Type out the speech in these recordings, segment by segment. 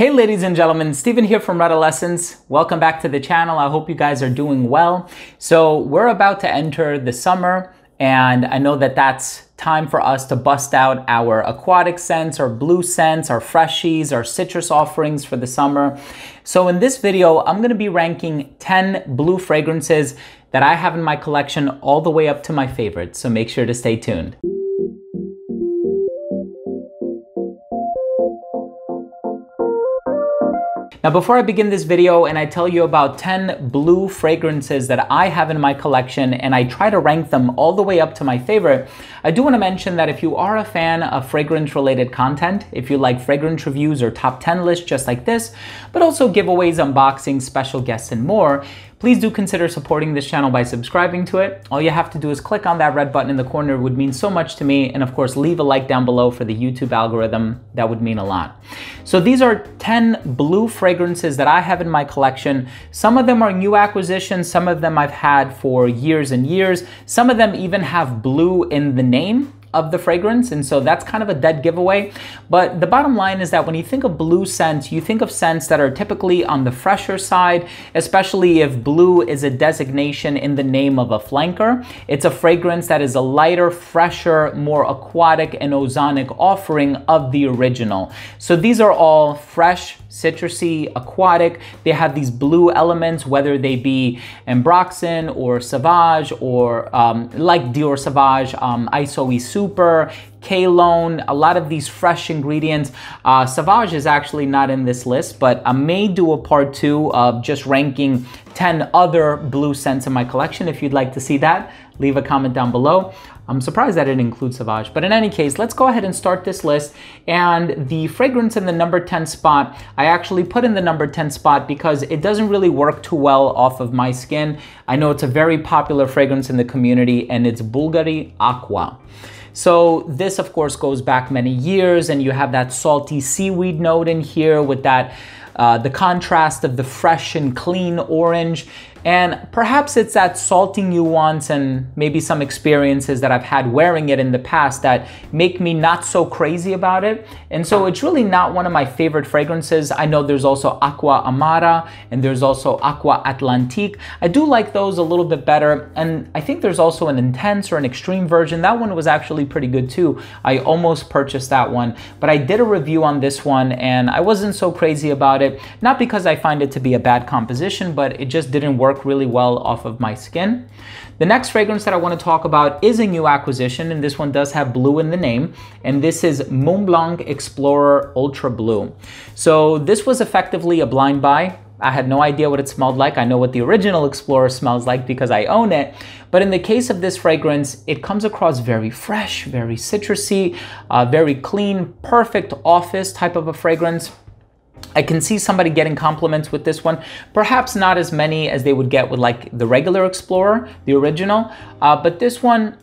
Hey ladies and gentlemen, Steven here from Redolessence. Welcome back to the channel. I hope you guys are doing well. So we're about to enter the summer and I know that that's time for us to bust out our aquatic scents, our blue scents, our freshies, our citrus offerings for the summer. So in this video, I'm gonna be ranking 10 blue fragrances that I have in my collection all the way up to my favorites. So make sure to stay tuned. Now, before I begin this video and I tell you about 10 blue fragrances that I have in my collection and I try to rank them all the way up to my favorite, I do want to mention that if you are a fan of fragrance-related content, if you like fragrance reviews or top 10 lists just like this, but also giveaways, unboxings, special guests, and more, please do consider supporting this channel by subscribing to it. All you have to do is click on that red button in the corner. It would mean so much to me. And of course, leave a like down below for the YouTube algorithm. That would mean a lot. So these are 10 blue fragrances that I have in my collection. Some of them are new acquisitions. Some of them I've had for years and years. Some of them even have blue in the name of the fragrance, and so that's kind of a dead giveaway. But the bottom line is that when you think of blue scents, you think of scents that are typically on the fresher side, especially if blue is a designation in the name of a flanker. It's a fragrance that is a lighter, fresher, more aquatic and ozonic offering of the original. So these are all fresh, citrusy, aquatic. They have these blue elements, whether they be Ambroxan or Sauvage or like Dior Sauvage, Iso E Super, Kalone, a lot of these fresh ingredients. Sauvage is actually not in this list, but I may do a part two of just ranking 10 other blue scents in my collection. If you'd like to see that, leave a comment down below. I'm surprised that I didn't include Sauvage, but in any case, let's go ahead and start this list. And the fragrance in the number 10 spot, I actually put in the number 10 spot because it doesn't really work too well off of my skin. I know it's a very popular fragrance in the community, and it's Bvlgari Aqua. So this, of course, goes back many years, and you have that salty seaweed note in here with that the contrast of the fresh and clean orange. And perhaps it's that salty nuance and maybe some experiences that I've had wearing it in the past that make me not so crazy about it. And so it's really not one of my favorite fragrances. I know there's also Aqua Amara and there's also Aqua Atlantique. I do like those a little bit better. And I think there's also an intense or an extreme version. That one was actually pretty good too. I almost purchased that one, but I did a review on this one and I wasn't so crazy about it. Not because I find it to be a bad composition, but it just didn't work really well off of my skin. The next fragrance that I want to talk about is a new acquisition, and this one does have blue in the name, and this is Mont Blanc Explorer Ultra Blue. So this was effectively a blind buy. I had no idea what it smelled like. I know what the original Explorer smells like because I own it. But in the case of this fragrance, it comes across very fresh, very citrusy, very clean, perfect office type of a fragrance. I can see somebody getting compliments with this one, perhaps not as many as they would get with like the regular Explorer, the original, but this one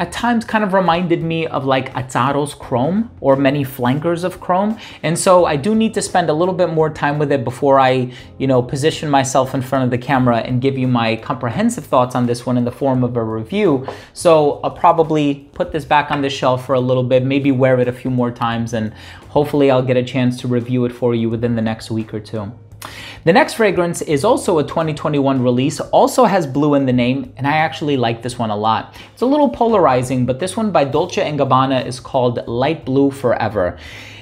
at times kind of reminded me of like Azzaro's Chrome or many flankers of Chrome. And so I do need to spend a little bit more time with it before I, you know, position myself in front of the camera and give you my comprehensive thoughts on this one in the form of a review. So I'll probably put this back on the shelf for a little bit, maybe wear it a few more times, and hopefully I'll get a chance to review it for you within the next week or two. The next fragrance is also a 2021 release, also has blue in the name, and I actually like this one a lot. It's a little polarizing, but this one by Dolce & Gabbana is called Light Blue Forever.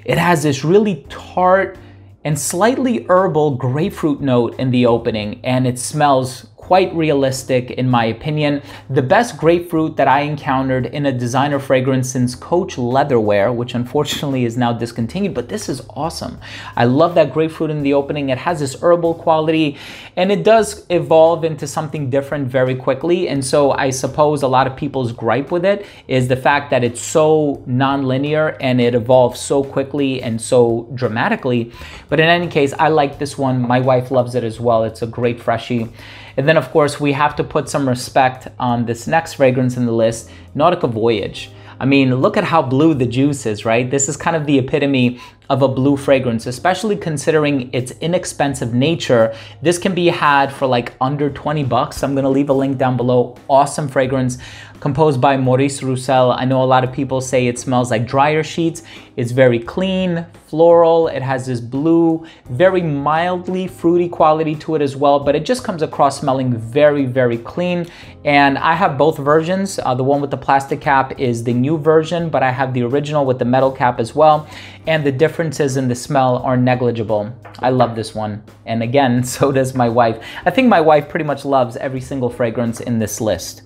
It has this really tart and slightly herbal grapefruit note in the opening, and it smells quite realistic in my opinion. The best grapefruit that I encountered in a designer fragrance since Coach Leatherware, which unfortunately is now discontinued, but this is awesome. I love that grapefruit in the opening. It has this herbal quality and it does evolve into something different very quickly. And so I suppose a lot of people's gripe with it is the fact that it's so non-linear and it evolves so quickly and so dramatically. But in any case, I like this one. My wife loves it as well. It's a great freshie. And then, of course, we have to put some respect on this next fragrance in the list, Nautica Voyage. I mean, look at how blue the juice is, right? This is kind of the epitome of a blue fragrance, especially considering its inexpensive nature. This can be had for like under 20 bucks. I'm gonna leave a link down below. Awesome fragrance composed by Maurice Roussel. I know a lot of people say it smells like dryer sheets. It's very clean, floral. It has this blue, very mildly fruity quality to it as well, but it just comes across smelling very, very clean. And I have both versions. The one with the plastic cap is the new version, but I have the original with the metal cap as well. And the differences in the smell are negligible. I love this one. And again, so does my wife. I think my wife pretty much loves every single fragrance in this list.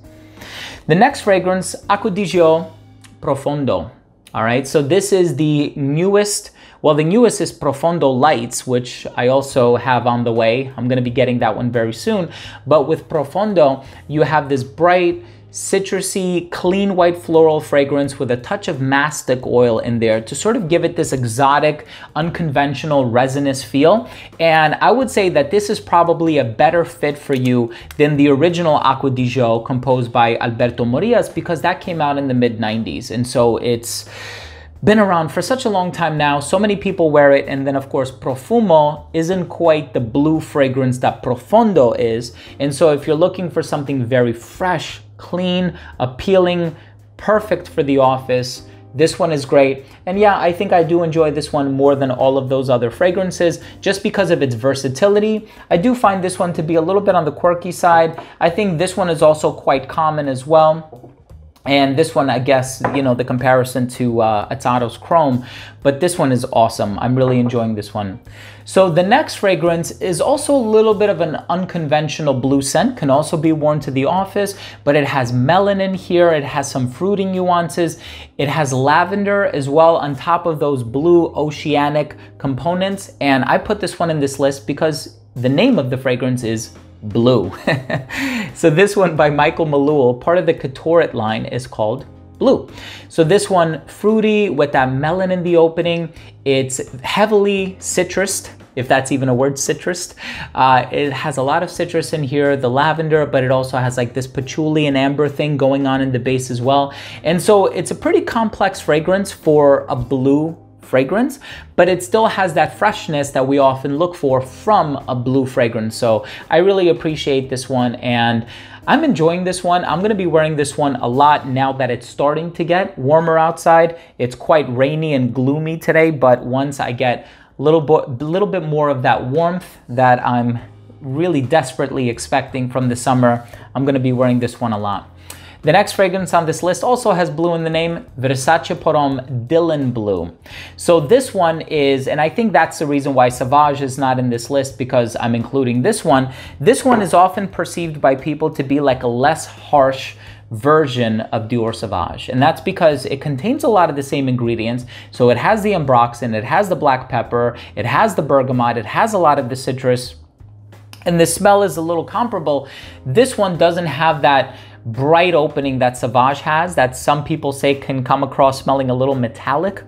The next fragrance, Acqua di Gio Profondo. All right, so this is the newest. Well, the newest is Profondo Lights, which I also have on the way. I'm gonna be getting that one very soon. But with Profondo, you have this bright, citrusy, clean white floral fragrance with a touch of mastic oil in there to sort of give it this exotic, unconventional, resinous feel. And I would say that this is probably a better fit for you than the original Acqua di Gio composed by Alberto Morillas, because that came out in the mid-90s. And so it's been around for such a long time now, so many people wear it. And then of course, Profumo isn't quite the blue fragrance that Profondo is. And so if you're looking for something very fresh, clean, appealing, perfect for the office, this one is great. And yeah, I think I do enjoy this one more than all of those other fragrances just because of its versatility. I do find this one to be a little bit on the quirky side. I think this one is also quite common as well. And this one, I guess, you know, the comparison to Azzaro's Chrome, but this one is awesome. I'm really enjoying this one. So the next fragrance is also a little bit of an unconventional blue scent, can also be worn to the office, but it has melanin here. It has some fruity nuances. It has lavender as well on top of those blue oceanic components. And I put this one in this list because the name of the fragrance is Blue. So this one by Michael Malul, part of the Couturet line, is called Blue. So this one, fruity with that melon in the opening. It's heavily citrused, if that's even a word, citrused. It has a lot of citrus in here, the lavender, but it also has like this patchouli and amber thing going on in the base as well. And so it's a pretty complex fragrance for a blue fragrance, but it still has that freshness that we often look for from a blue fragrance. So I really appreciate this one and I'm enjoying this one. I'm gonna be wearing this one a lot now that it's starting to get warmer outside. It's quite rainy and gloomy today, but once I get a little bit more of that warmth that I'm really desperately expecting from the summer, I'm gonna be wearing this one a lot. The next fragrance on this list also has blue in the name, Versace Pour Homme Dylan Blue. So this one is, and I think that's the reason why Sauvage is not in this list, because I'm including this one. This one is often perceived by people to be like a less harsh version of Dior Sauvage, and that's because it contains a lot of the same ingredients. So it has the ambroxan, it has the black pepper, it has the bergamot, it has a lot of the citrus, and the smell is a little comparable. This one doesn't have that bright opening that Sauvage has, that some people say can come across smelling a little metallic.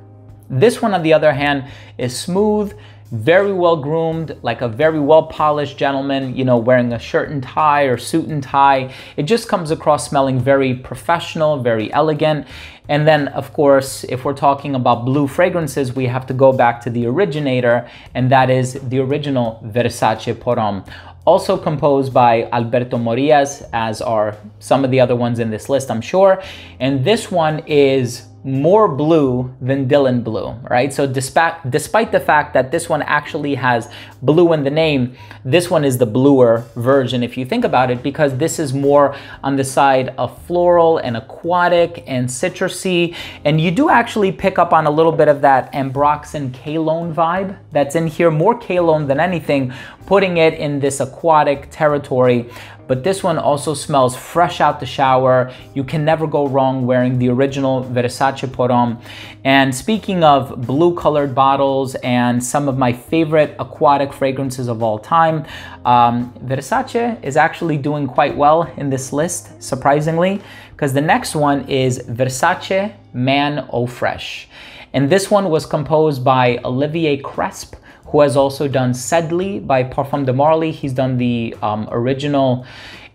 This one, on the other hand, is smooth, very well groomed, like a very well polished gentleman, you know, wearing a shirt and tie or suit and tie. It just comes across smelling very professional, very elegant. And then of course, if we're talking about blue fragrances, we have to go back to the originator, and that is the original Versace Pour Homme, also composed by Alberto Morillas, as are some of the other ones in this list, I'm sure. And this one is more blue than Dylan Blue, right? So despite the fact that this one actually has blue in the name, this one is the bluer version, if you think about it, because this is more on the side of floral and aquatic and citrusy. And you do actually pick up on a little bit of that ambroxan Kalon vibe that's in here, more Kalon than anything, putting it in this aquatic territory. But this one also smells fresh out the shower. You can never go wrong wearing the original Versace Pour Homme. And speaking of blue colored bottles and some of my favorite aquatic fragrances of all time, Versace is actually doing quite well in this list, surprisingly, because the next one is Versace Man Eau Fresh. And this one was composed by Olivier Cresp, who has also done Sedley by Parfum de Marly. He's done the original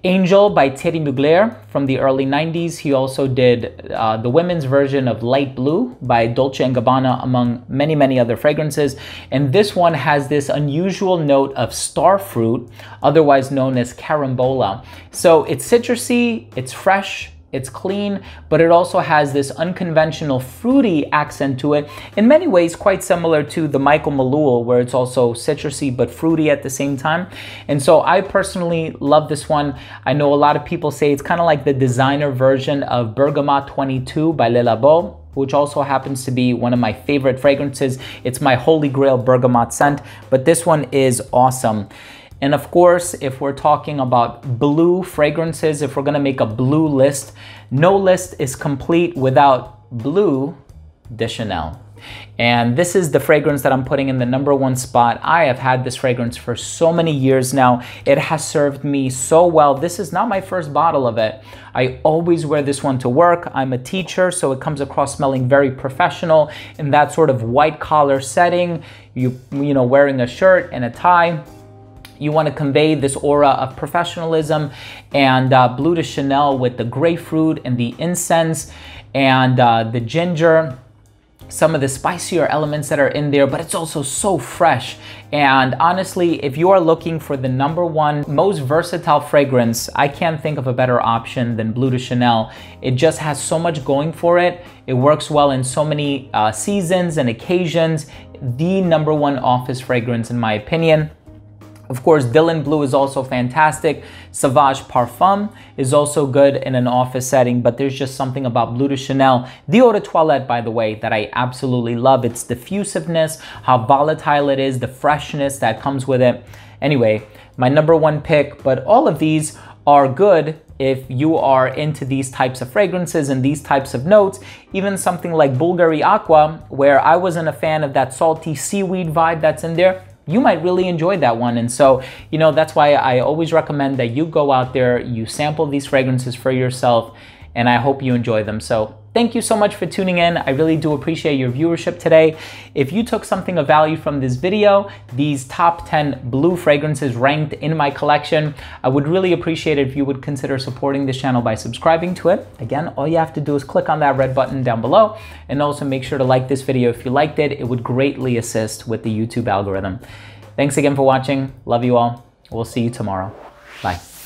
Angel by Thierry Mugler from the early 90s. He also did the women's version of Light Blue by Dolce & Gabbana, among many, many other fragrances. And this one has this unusual note of star fruit, otherwise known as carambola. So it's citrusy, it's fresh, it's clean, but it also has this unconventional fruity accent to it, in many ways quite similar to the Michael Malul, where it's also citrusy but fruity at the same time. And so I personally love this one. I know a lot of people say it's kind of like the designer version of Bergamot 22 by Le Labo, which also happens to be one of my favorite fragrances. It's my holy grail bergamot scent, but this one is awesome. And of course, if we're talking about blue fragrances, if we're gonna make a blue list, no list is complete without Bleu de Chanel. And this is the fragrance that I'm putting in the #1 spot. I have had this fragrance for so many years now. It has served me so well. This is not my first bottle of it. I always wear this one to work. I'm a teacher, so it comes across smelling very professional in that sort of white collar setting. You know, wearing a shirt and a tie. You want to convey this aura of professionalism, and Bleu de Chanel with the grapefruit and the incense and the ginger, some of the spicier elements that are in there, but it's also so fresh. And honestly, if you are looking for the #1 most versatile fragrance, I can't think of a better option than Bleu de Chanel. It just has so much going for it. It works well in so many seasons and occasions. The #1 office fragrance, in my opinion. Of course, Dylan Blue is also fantastic. Sauvage Parfum is also good in an office setting, but there's just something about Bleu de Chanel. Dior de Toilette, by the way, that I absolutely love. Its diffusiveness, how volatile it is, the freshness that comes with it. Anyway, my #1 pick, but all of these are good if you are into these types of fragrances and these types of notes. Even something like Bvlgari Aqua, where I wasn't a fan of that salty seaweed vibe that's in there, you might really enjoy that one. And so, you know, that's why I always recommend that you go out there, you sample these fragrances for yourself, and I hope you enjoy them. So thank you so much for tuning in. I really do appreciate your viewership today. If you took something of value from this video, these top 10 blue fragrances ranked in my collection, I would really appreciate it if you would consider supporting this channel by subscribing to it. Again, all you have to do is click on that red button down below, and also make sure to like this video if you liked it. It would greatly assist with the YouTube algorithm. Thanks again for watching. Love you all. We'll see you tomorrow. Bye.